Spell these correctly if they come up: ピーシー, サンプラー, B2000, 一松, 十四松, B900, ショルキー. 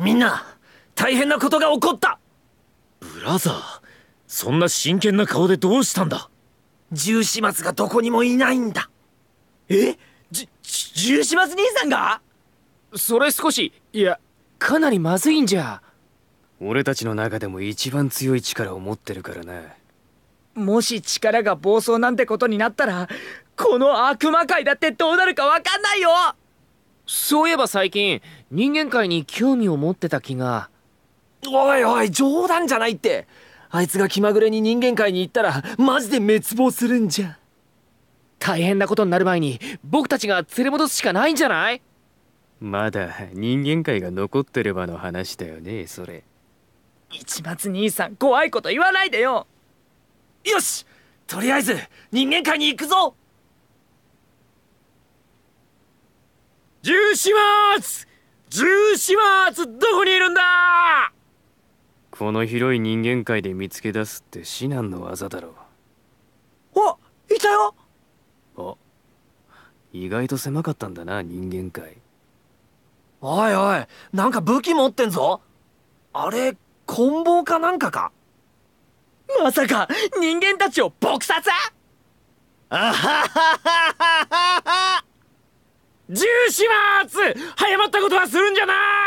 みんな大変なことが起こった。ブラザー、そんな真剣な顔でどうしたんだ。十四松がどこにもいないんだ。え、十四松兄さんが？それ少し、いやかなりまずいんじゃ。俺たちの中でも一番強い力を持ってるからね。もし力が暴走なんてことになったら、この悪魔界だってどうなるか分かんないよ。そういえば最近人間界に興味を持ってた気が。おいおい、冗談じゃないって。あいつが気まぐれに人間界に行ったらマジで滅亡するんじゃ。大変なことになる前に僕たちが連れ戻すしかないんじゃない？まだ人間界が残ってればの話だよね、それ。一松兄さん、怖いこと言わないでよ。よし、とりあえず人間界に行くぞ。十四松、十四松、どこにいるんだ。この広い人間界で見つけ出すって至難の技だろう。あ、いたよ。あ、意外と狭かったんだな、人間界。おいおい、なんか武器持ってんぞ。あれ、棍棒かなんかか。まさか人間たちを撲殺？あはははははは。十四松、早まったことはするんじゃない。